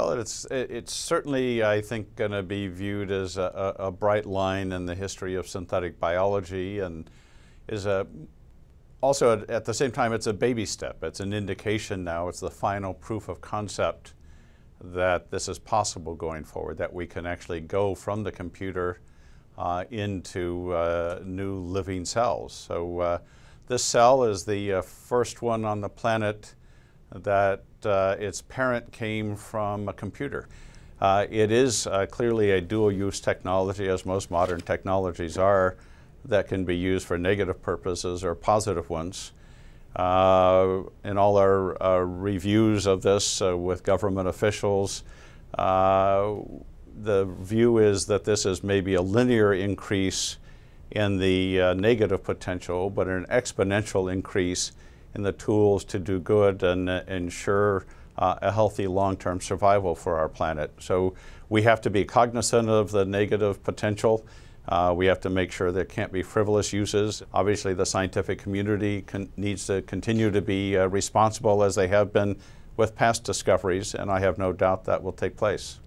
Well, it's certainly, I think, going to be viewed as a bright line in the history of synthetic biology, and is also at the same time, it's a baby step. It's an indication now. It's the final proof of concept that this is possible going forward, that we can actually go from the computer into new living cells. So this cell is the first one on the planet that its parent came from a computer. It is clearly a dual-use technology, as most modern technologies are, that can be used for negative purposes or positive ones. In all our reviews of this with government officials, the view is that this is maybe a linear increase in the negative potential, but an exponential increase in the tools to do good and ensure a healthy long-term survival for our planet. So we have to be cognizant of the negative potential. We have to make sure there can't be frivolous uses. Obviously, the scientific community needs to continue to be responsible as they have been with past discoveries, and I have no doubt that will take place.